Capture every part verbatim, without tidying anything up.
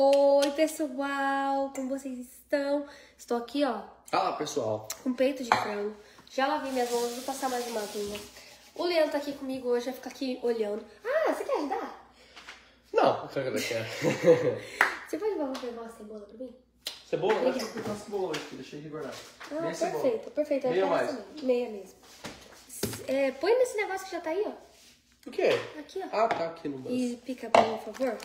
Oi, pessoal, como vocês estão? Estou aqui, ó. Fala, pessoal. Com peito de frango. Já lavei minhas mãos, vou passar mais uma vinha. O Leandro tá aqui comigo hoje, vai ficar aqui olhando. Ah, você quer ajudar? Não, não quero. Você pode devolver uma cebola pra mim? Cebola? Eu vou cortar cebola aqui, deixei de guardar. Ah, meia perfeito, cebola. perfeito. Meia mais. Mesmo. Meia mesmo. É, põe nesse negócio que já tá aí, ó. O quê? Aqui, ó. Ah, tá aqui no banco. E pica pra mim, por favor.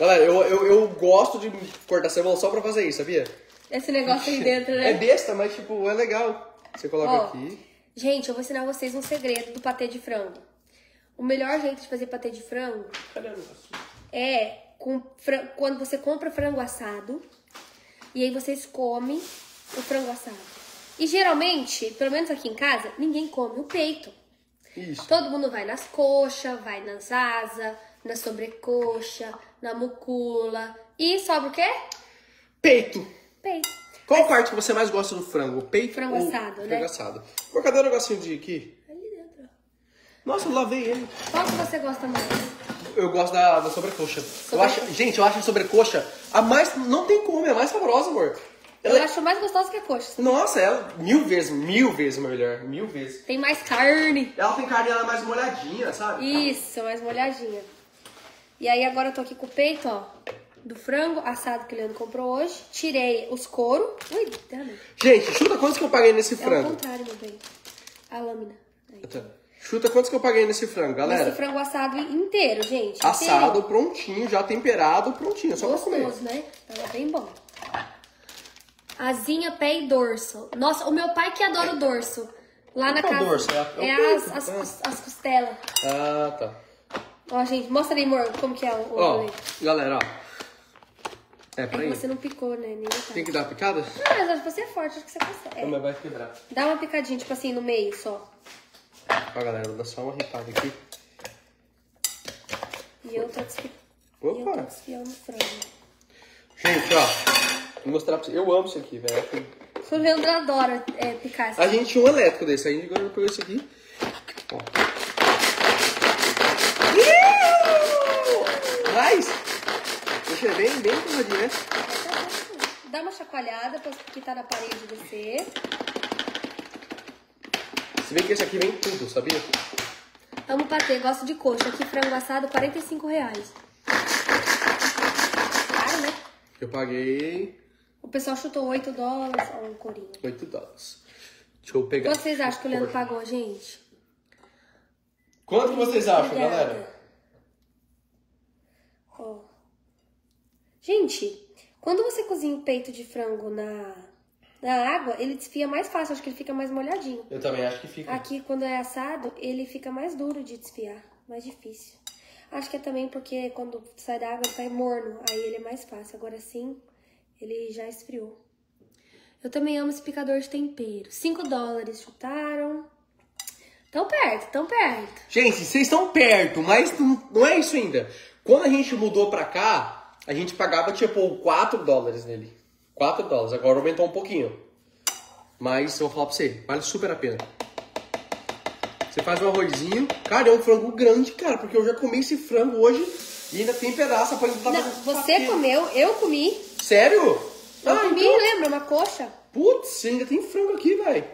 Galera, eu, eu, eu gosto de cortar cebola só pra fazer isso, sabia? Esse negócio aí dentro, né? É besta, mas tipo, é legal. Você coloca ó, aqui. Gente, eu vou ensinar vocês um segredo do patê de frango. O melhor jeito de fazer patê de frango... Cadê o negócio? É com fran... quando você compra frango assado e aí vocês comem o frango assado. E geralmente, pelo menos aqui em casa, ninguém come o peito. Isso. Todo mundo vai nas coxas, vai nas asas, na sobrecoxa, na mucula. E sobra o quê? Peito. Peito. Qual Mas... parte que você mais gosta do frango? Peito frango ou assado, né? Frango assado. Vou cadê o negocinho de aqui? Ali dentro. Nossa, eu lavei ele. Qual que você gosta mais? Eu gosto da, da sobrecoxa. Eu acho, gente, eu acho a sobrecoxa a mais... Não tem como, é a mais saborosa, amor. Ela eu é... acho mais gostosa que a coxa. Sabe? Nossa, ela mil vezes, mil vezes melhor. Mil vezes. Tem mais carne. Ela tem carne, ela é mais molhadinha, sabe? Isso, mais molhadinha. E aí agora eu tô aqui com o peito, ó, do frango assado que o Leandro comprou hoje. Tirei os couro. Ui, dame. Gente, chuta quantos que eu paguei nesse frango. É ao contrário, meu bem. A lâmina. Aí. Chuta quantos que eu paguei nesse frango, galera. Esse frango assado inteiro, gente. Assado, inteiro. Prontinho, já temperado, prontinho. Só gostoso, pra comer. Gostoso, né? Tava bem bom. Asinha, pé e dorso. Nossa, o meu pai que adora o dorso. Lá na casa. O dorso? É, é, é as, as, as costelas. Ah, tá. Ó, gente, mostra aí, amor, como que é o... Ó, oh, galera, ó. É pra é que você não picou, né? Nem tem que dar uma picada? Ah, mas acho que você é forte, acho que você consegue. Não, mas vai quebrar. Dá uma picadinha, tipo assim, no meio, só. Ó, galera, vou dar só uma ripada aqui. E eu tô desfiando. Opa! E eu tô desfiando o frango. Gente, ó, vou mostrar pra vocês. Eu amo isso aqui, velho. O Leandro adora é, picar isso. A gente tinha um elétrico desse, a gente pegou isso aqui. Ó. Mas, deixa eu ver bem, bem comodinho, né? Dá uma chacoalhada pra que tá na parede de você. Se bem que esse aqui vem tudo, sabia? Amo patê, gosto de coxa. Aqui frango assado, quarenta e cinco reais. Caro, né? Eu paguei... O pessoal chutou oito dólares. Olha um corinho. oito dólares. Deixa eu pegar... Quanto vocês acham que o Leandro pagou, gente? Quanto vocês acham, galera? Oh. Gente, quando você cozinha o peito de frango na, na água, ele desfia mais fácil, acho que ele fica mais molhadinho. Eu também acho que fica. Aqui, quando é assado, ele fica mais duro de desfiar, mais difícil. Acho que é também porque quando sai da água, ele sai morno, aí ele é mais fácil. Agora sim, ele já esfriou. Eu também amo esse picador de tempero. cinco dólares chutaram. Tão perto, tão perto. Gente, vocês estão perto, mas não é isso ainda. Quando a gente mudou pra cá, a gente pagava, tipo, quatro dólares nele. quatro dólares. Agora aumentou um pouquinho. Mas eu vou falar pra você, vale super a pena. Você faz um arrozinho. Cara, é um frango grande, cara, porque eu já comi esse frango hoje e ainda tem pedaço. Pra não, você papel. Comeu, eu comi. Sério? Eu ah, comi, então... lembra? Uma coxa. Putz, ainda tem frango aqui, velho.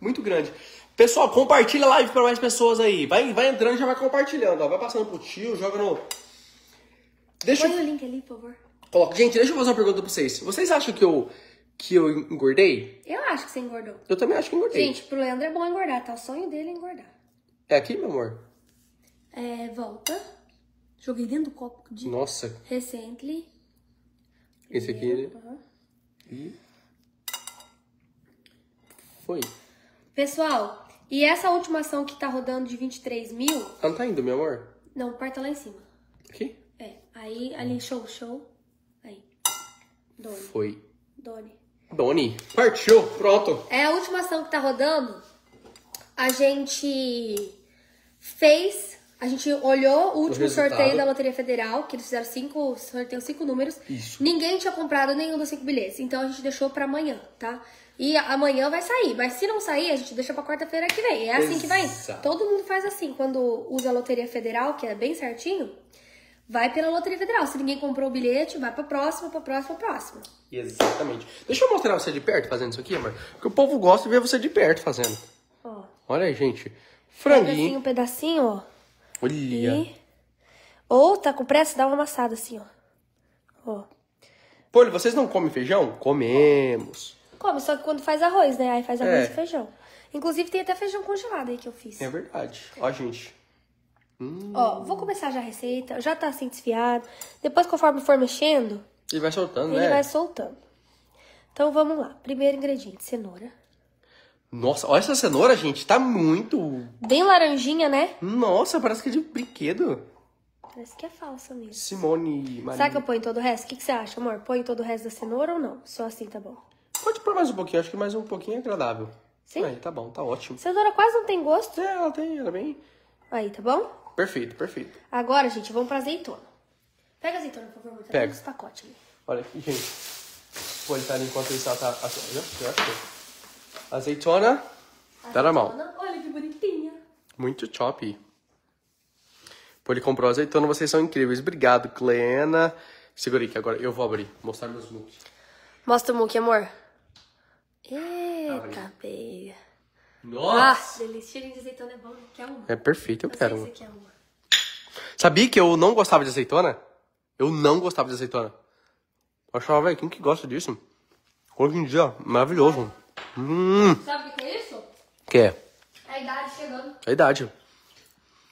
Muito grande. Pessoal, compartilha a live pra mais pessoas aí. Vai, vai entrando e já vai compartilhando, ó. Vai passando pro tio, joga no... Deixa... Põe o link ali, por favor. Coloca. Gente, deixa eu fazer uma pergunta pra vocês. Vocês acham que eu, que eu engordei? Eu acho que você engordou. Eu também acho que engordei. Gente, pro Leandro é bom engordar, tá? O sonho dele é engordar. É aqui, meu amor? É, volta. Joguei dentro do copo de... Nossa. Recently. Esse aqui, né? Uhum. E... Foi. Pessoal, e essa última ação que tá rodando de vinte e três mil... Ela não tá indo, meu amor? Não, parta lá em cima. Aqui? É, aí, ali, show, show. Aí. Doni. Foi. Doni. Doni. Partiu, pronto. É a última ação que tá rodando. A gente fez, a gente olhou o último o sorteio da Loteria Federal, que eles fizeram cinco, sorteiam cinco números. Isso. Ninguém tinha comprado nenhum dos cinco bilhetes, então a gente deixou pra amanhã, tá? E amanhã vai sair, mas se não sair, a gente deixa pra quarta-feira que vem. É assim Exato. Que vai. Todo mundo faz assim, quando usa a Loteria Federal, que é bem certinho... vai pela Loteria Federal. Se ninguém comprou o bilhete, vai pra próxima, pra próxima, pra próxima. Exatamente. Deixa eu mostrar você de perto fazendo isso aqui, amor. Porque o povo gosta de ver você de perto fazendo. Ó. Olha aí, gente. Franguinho. Assim, um pedacinho, ó. Olha. E... ou tá com pressa, dá uma amassada assim, ó. Ó. Poli, vocês não comem feijão? Comemos. Come, só que quando faz arroz, né? Aí faz arroz é. e feijão. Inclusive tem até feijão congelado aí que eu fiz. É verdade. Ó, gente. Hum. Ó, vou começar já a receita. Já tá assim desfiado. Depois, conforme for mexendo... ele vai soltando, ele né? Ele vai soltando. Então, vamos lá. Primeiro ingrediente, cenoura. Nossa, olha essa cenoura, gente. Tá muito... bem laranjinha, né? Nossa, parece que é de brinquedo. Parece que é falsa mesmo. Simone Maria. Será que eu ponho todo o resto? O que, que você acha, amor? Põe todo o resto da cenoura ou não? Só assim tá bom. Pode pôr mais um pouquinho. Acho que mais um pouquinho é agradável. Sim? Aí, tá bom, tá ótimo. Cenoura quase não tem gosto. É, ela tem, ela bem... aí, tá bom? Perfeito, perfeito. Agora, gente, vamos pra azeitona. Pega a azeitona, por favor. Tá. Pega. Os pacotes ali. Olha aqui, gente. Vou estar enquanto isso, ela tá... olha, eu acho que... azeitona. Azeitona. Tá na mão. Olha que bonitinha. Muito choppy. Poli comprou azeitona, vocês são incríveis. Obrigado, Cleana. Segura aí que agora eu vou abrir. Mostrar meus muques. Mostra o muque, amor. Eita, beia. Nossa! Ah, delícia. Cheirinho de azeitona é bom, quer uma? É perfeito, eu quero uma. Sabia que eu não gostava de azeitona? Eu não gostava de azeitona. Eu achava, velho, quem que gosta disso? Hoje em dia, maravilhoso. É. Hum. Sabe o que é isso? O que é? A idade chegando. A idade.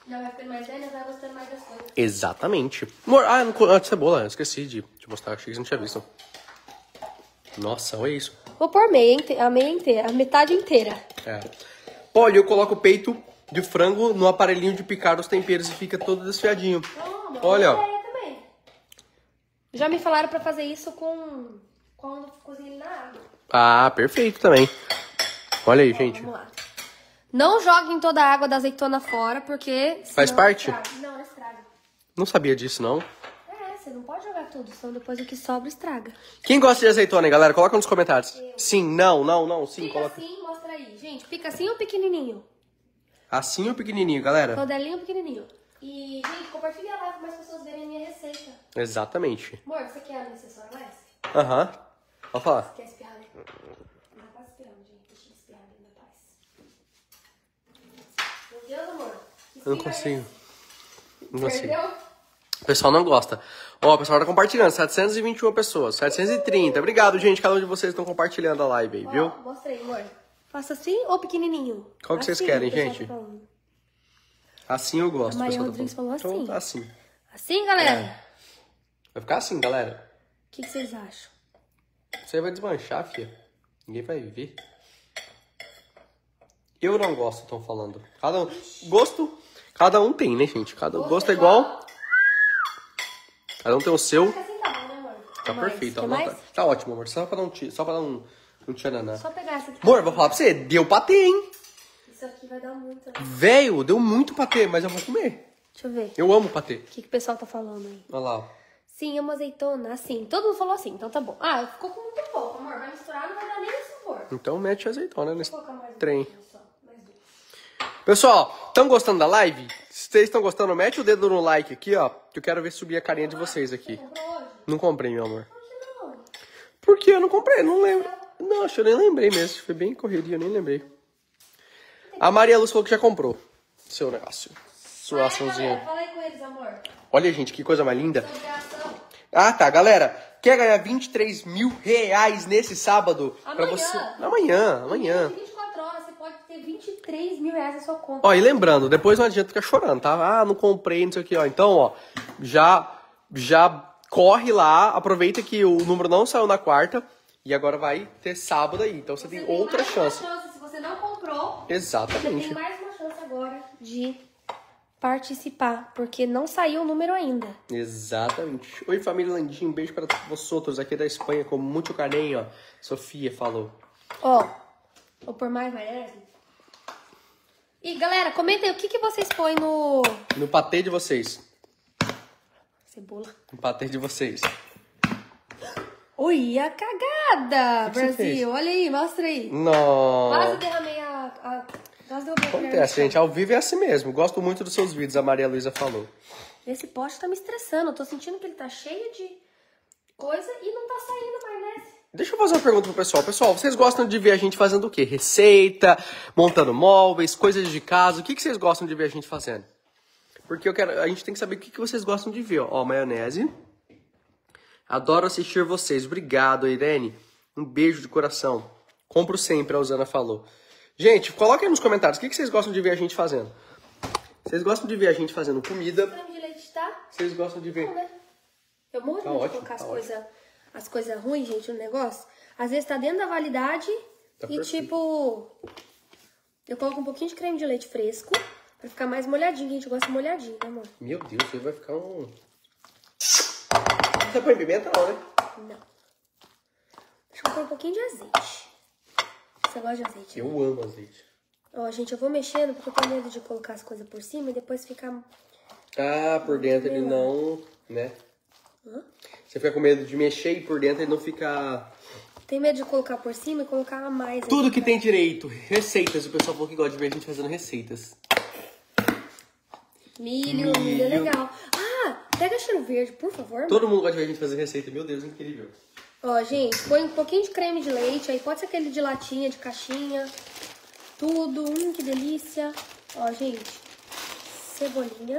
Já vai ficando mais velha, vai gostando mais das coisas. Exatamente. Amor, ah, não, de cebola, eu esqueci de te mostrar, achei que você não tinha visto. Nossa, olha isso. Vou pôr meia, a meia inteira, a metade inteira. É. Olha, eu coloco o peito de frango no aparelhinho de picar os temperos e fica todo desfiadinho. Não, olha, ó. Também. Já me falaram pra fazer isso com quando cozinha na água. Ah, perfeito também. Olha aí, é, gente. Vamos lá. Não joguem toda a água da azeitona fora, porque... faz parte? Estraga. Não, estraga. Não sabia disso, não. Você não pode jogar tudo, senão depois o que sobra estraga. Quem gosta de azeitona, hein, galera? Coloca nos comentários. Eu. Sim, não, não, não, sim, pica coloca. Assim, mostra aí. Gente, pica assim ou pequenininho? Assim ou pequenininho, galera? Rodelinho ou pequenininho? E, gente, compartilha lá para mais pessoas verem a minha receita. Exatamente. Amor, você quer a minha acessório mais? Aham. Pode falar. Você quer espirrar, né? Não tá espirrando, gente. Deixa eu espirrar dentro da paz. Meu Deus, amor. Eu não consigo. Não consigo. Perdeu? O pessoal não gosta. Ó, o pessoal tá compartilhando. setecentos e vinte e uma pessoas. setecentos e trinta. Obrigado, gente. Cada um de vocês estão compartilhando a live aí, ó, viu? Mostra aí, amor. Faça assim ou pequenininho? Qual que assim, vocês querem, gente? Tá assim eu gosto. A Maria Rodrigues tá falou assim. Então tá assim. Assim, galera? É. Vai ficar assim, galera. O que, que vocês acham? Isso aí vai desmanchar, filha. Ninguém vai ver. Eu não gosto, estão falando. Cada um... gosto... cada um tem, né, gente? Cada um gosto é igual... cada um tem o seu. Assim tá bom, né, amor? Tá perfeito. Ó, tá, tá ótimo, amor. Só pra dar um tchananá. Um, um só pegar essa aqui. Amor, vou falar pra você. Deu patê, hein? Isso aqui vai dar muito. Velho, deu muito patê, mas eu vou comer. Deixa eu ver. Eu amo patê. O que, que o pessoal tá falando aí? Olha lá. Sim, amo azeitona. Assim. Todo mundo falou assim, então tá bom. Ah, ficou com muito pouco, amor. Vai misturar, não vai dar nem sabor. Então mete azeitona nesse trem. Só. Mais duas. Pessoal, estão gostando da live? Se vocês estão gostando, mete o dedo no like aqui, ó. Que eu quero ver subir a carinha de vocês aqui. Você comprou hoje? Não comprei, meu amor. Por que não? Porque eu não comprei, não lembro. Não, acho que eu nem lembrei mesmo. Foi bem correria, eu nem lembrei. A Maria Luz falou que já comprou seu negócio. Sua açãozinha. Fala aí com eles, amor. Olha, gente, que coisa mais linda. Ah, tá, galera. Quer ganhar vinte e três mil reais nesse sábado? Amanhã. Pra você... amanhã, amanhã. vinte e três mil reais na sua conta. Ó, e lembrando, depois não adianta ficar chorando, tá? Ah, não comprei, não sei o que, ó. Então, ó, já, já corre lá, aproveita que o número não saiu na quarta e agora vai ter sábado aí. Então você, você tem, tem outra mais chance. Uma chance. Se você não comprou, exatamente. Você tem mais uma chance agora de participar, porque não saiu o número ainda. Exatamente. Oi, família Landinho, um beijo pra vocês aqui da Espanha, com muito carinho, ó. Sofia falou. Ó, ou por mais, Maria. E, galera, comentem o que, que vocês põem no... no patê de vocês. Cebola. No patê de vocês. Oi, a cagada, que Brasil. Que olha aí, mostra aí. Nossa. Quase derramei a... a... quase derramei a... acontece, gente. Ao vivo é assim mesmo. Gosto muito dos seus vídeos, a Maria Luísa falou. Esse pote tá me estressando. Eu tô sentindo que ele tá cheio de coisa e não tá saindo mais, né? Deixa eu fazer uma pergunta pro pessoal. Pessoal, vocês gostam de ver a gente fazendo o quê? Receita, montando móveis, coisas de casa. O que, que vocês gostam de ver a gente fazendo? Porque eu quero, a gente tem que saber o que, que vocês gostam de ver. Ó, ó, maionese. Adoro assistir vocês. Obrigado, Irene. Um beijo de coração. Compro sempre, a Usana falou. Gente, coloquem aí nos comentários o que, que vocês gostam de ver a gente fazendo. Vocês gostam de ver a gente fazendo comida. Vocês gostam de ver... Eu morro de medo de colocar as coisas... As coisas ruins, gente, no negócio, às vezes tá dentro da validade tá e, perfeito. Tipo, eu coloco um pouquinho de creme de leite fresco pra ficar mais molhadinho, que a gente gosta molhadinho, né, amor? Meu Deus, isso aí vai ficar um... Não tá põe pimenta não, né? Não. Deixa eu pôr um pouquinho de azeite. Você gosta de azeite? Eu né? amo azeite. Ó, gente, eu vou mexendo porque eu tenho medo de colocar as coisas por cima e depois ficar... Ah, por dentro ele não... né? Hã? Você fica com medo de mexer e por dentro ele não fica... Tem medo de colocar por cima e colocar a mais. Tudo que tem direito. Receitas. O pessoal falou que gosta de ver a gente fazendo receitas. Milho, milho, milho é legal. Ah, pega cheiro verde, por favor. Todo mano. mundo gosta de ver a gente fazer receita. Meu Deus, incrível. Ó, gente, põe um pouquinho de creme de leite. Aí pode ser aquele de latinha, de caixinha. Tudo. Hum, que delícia. Ó, gente. Cebolinha.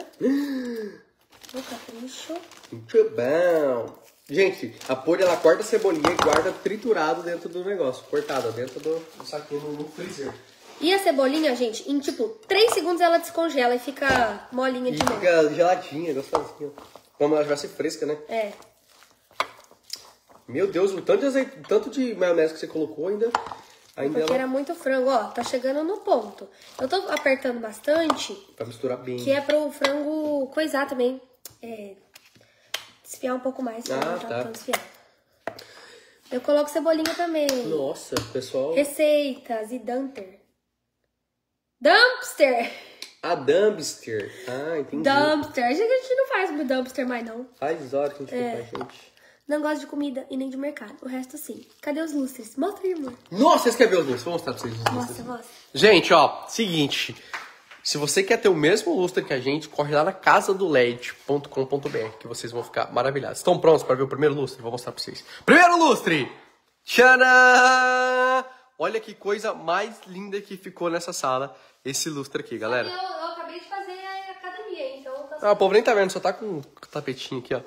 O capricho. Muito bom. Gente, a Poli, ela corta a cebolinha e guarda triturado dentro do negócio. Cortada dentro do, do saquinho no freezer. E a cebolinha, gente, em tipo três segundos ela descongela e fica molinha de novo. E fica geladinha, gostosinha. Como ela estivesse fresca, né? É. Meu Deus, o tanto de azeite, tanto de maionese que você colocou ainda... Ainda Porque ela... era muito frango, ó, tá chegando no ponto. Eu tô apertando bastante. Pra misturar bem. Que é pro frango coisar também. É, desfiar um pouco mais. Ah, tá. Tá. Eu coloco cebolinha também. Nossa, pessoal. Receitas e dumpster. Dumpster! Ah, dumpster. Ah, entendi. Dumpster. A gente não faz muito dumpster mais, não. Faz horas que a gente é. faz, gente. Não gosto de comida e nem de mercado. O resto, sim. Cadê os lustres? Mostra aí, irmã. Nossa, vocês querem ver os lustres? Vou mostrar pra vocês os lustres. Mostra, mostra. Gente, ó, seguinte... Se você quer ter o mesmo lustre que a gente, corre lá na casa do led ponto com ponto br, que vocês vão ficar maravilhados. Estão prontos para ver o primeiro lustre? Vou mostrar para vocês. Primeiro lustre! Tcharam! Olha que coisa mais linda que ficou nessa sala, esse lustre aqui, galera. Eu, eu acabei de fazer a academia, então... Eu tô... Ah, o povo nem tá vendo, só tá com um tapetinho aqui, ó.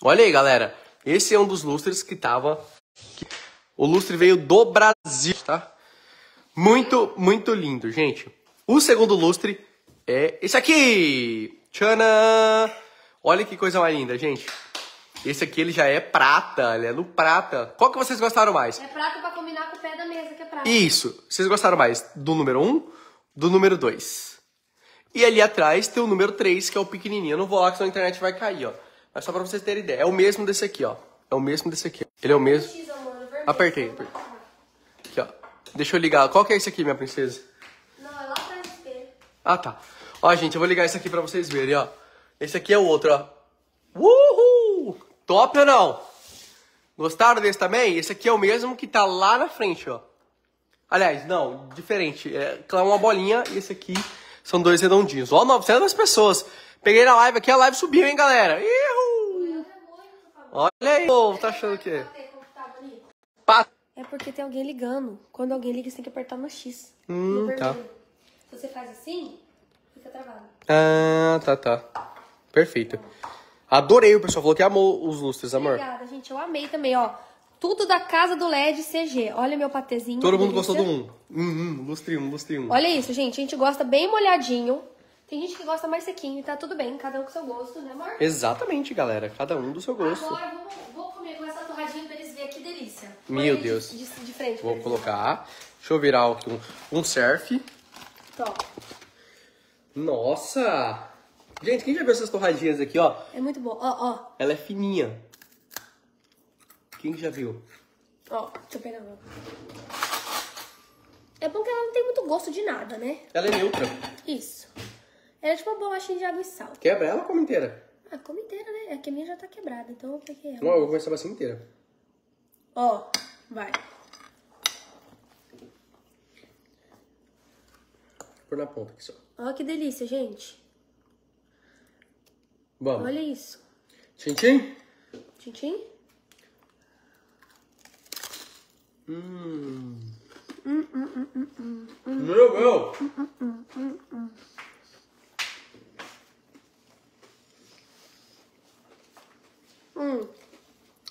Olha aí, galera. Esse é um dos lustres que tava... O lustre veio do Brasil, tá? Muito, muito lindo, gente. O segundo lustre é esse aqui. Tcharam! Olha que coisa mais linda, gente. Esse aqui ele já é prata, ele é no prata. Qual que vocês gostaram mais? É prata pra combinar com o pé da mesa, que é prata. Isso. Vocês gostaram mais do número um, do número dois. E ali atrás tem o número três, que é o pequenininho. Eu não vou lá, que senão a internet vai cair, ó. Mas só pra vocês terem ideia. É o mesmo desse aqui, ó. É o mesmo desse aqui. Ele é o mesmo... Apertei. apertei. Aqui, ó. Deixa eu ligar. Qual que é esse aqui, minha princesa? Ah, tá. Ó, gente, eu vou ligar isso aqui pra vocês verem, ó. Esse aqui é o outro, ó. Uhul! Top ou não? Gostaram desse também? Esse aqui é o mesmo que tá lá na frente, ó. Aliás, não, diferente. É uma bolinha e esse aqui são dois redondinhos. Ó, novecentas pessoas. Peguei na live aqui, a live subiu, hein, galera? Uhul! Olha aí, povo, tá achando o quê? É porque tem alguém ligando. Quando alguém liga, você tem que apertar no X. Hum, tá. Você faz assim, fica travado. Ah, tá, tá. Perfeito. Adorei, o pessoal falou que amou os lustres, amor. Obrigada, gente. Eu amei também, ó. Tudo da casa do L E D C G. Olha meu patezinho. Todo mundo gostou do um. Hum, hum, lustre um, lustre um. Olha isso, gente. A gente gosta bem molhadinho. Tem gente que gosta mais sequinho e tá tudo bem. Cada um com seu gosto, né, amor? Exatamente, galera. Cada um do seu gosto. Agora, vou, vou comer com essa torradinha pra eles verem que delícia. Meu Deus. De, de, de frente. Vou colocar. Deixa eu virar aqui um, um surf. Top. Nossa! Gente, quem já viu essas torradinhas aqui, ó? É muito bom, ó, ó. Ela é fininha. Quem já viu? Ó, deixa eu pegar. É bom que ela não tem muito gosto de nada, né? Ela é neutra. Isso. Ela é tipo uma bolachinha de água e sal. Quebra ela ou come inteira? Ah, come inteira, né? É que a minha já tá quebrada, então eu peguei ela. Não, eu vou começar assim inteira. Ó, vai. Por na ponta aqui só. Olha que delícia, gente. Vamos. Olha isso. Tchim-tchim? Tchim-tchim? Hum. Hum, hum, hum, hum, hum. Meu Deus! Hum, hum, hum, hum, hum. Hum.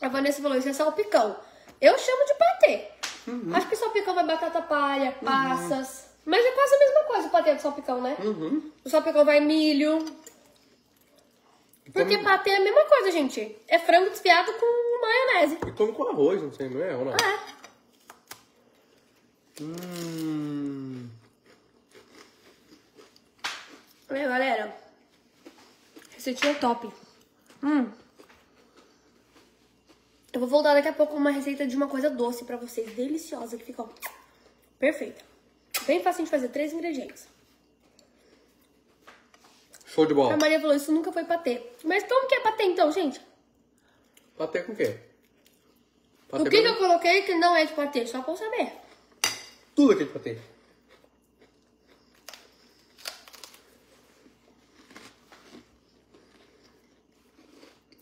A Vanessa falou, isso é salpicão. Eu chamo de patê. Uhum. Acho que salpicão vai batata palha, passas. Uhum. Mas é quase a mesma coisa o patê do salpicão, né? Uhum. O salpicão vai milho. Porque patê é a mesma coisa, gente. É frango desfiado com maionese. E come com arroz, não sei, não é? Ou não? Ah, é. Hum. Olha, galera. Receitinha top. Hum. Eu vou voltar daqui a pouco com uma receita de uma coisa doce pra vocês. Deliciosa, que fica ó, perfeita. Bem fácil de fazer. Três ingredientes. Show de bola. A Maria falou, isso nunca foi patê. Mas como que é patê então, gente? Patê com o quê? Patê o que, que eu coloquei que não é de patê? Só pra eu saber. Tudo aqui de patê.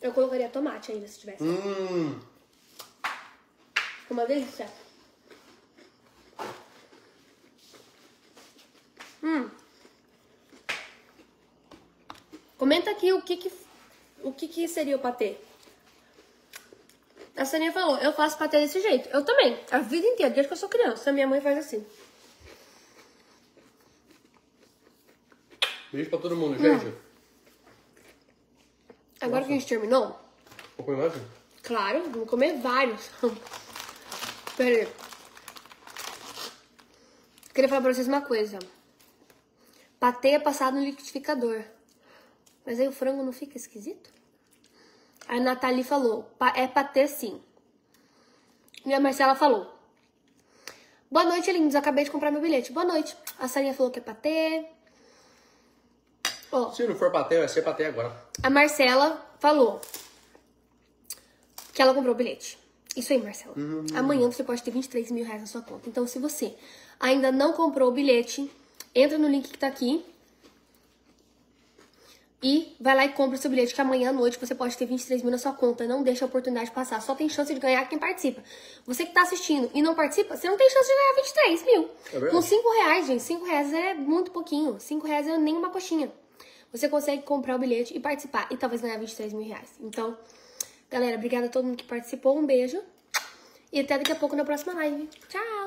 Eu colocaria tomate ainda, se tivesse. Hum. Uma delícia. Hum. Comenta aqui o que que, o que, que seria o patê. A Sarinha falou, eu faço patê desse jeito. Eu também, a vida inteira, desde que eu sou criança. Minha mãe faz assim. Beijo pra todo mundo, hum. gente. Agora Nossa. que a gente terminou... Vou comer mais? Claro, vamos comer vários. Pera aí. Queria falar pra vocês uma coisa. Patê é passado no liquidificador. Mas aí o frango não fica esquisito? A Nathalie falou, é patê sim. E a Marcela falou. Boa noite, lindos. Acabei de comprar meu bilhete. Boa noite. A Sarinha falou que é patê... Oh. Se não for patê, vai ser patê agora. A Marcela falou que ela comprou o bilhete. Isso aí, Marcela. Hum. Amanhã você pode ter vinte e três mil reais na sua conta. Então, se você ainda não comprou o bilhete, entra no link que tá aqui e vai lá e compra o seu bilhete, que amanhã à noite você pode ter vinte e três mil na sua conta. Não deixa a oportunidade passar. Só tem chance de ganhar quem participa. Você que tá assistindo e não participa, você não tem chance de ganhar vinte e três mil. É verdade. Com cinco reais, gente. cinco reais é muito pouquinho. cinco reais é nem uma coxinha. Você consegue comprar o bilhete e participar. E talvez ganhar vinte e três mil reais. Então, galera, obrigada a todo mundo que participou. Um beijo. E até daqui a pouco na próxima live. Tchau!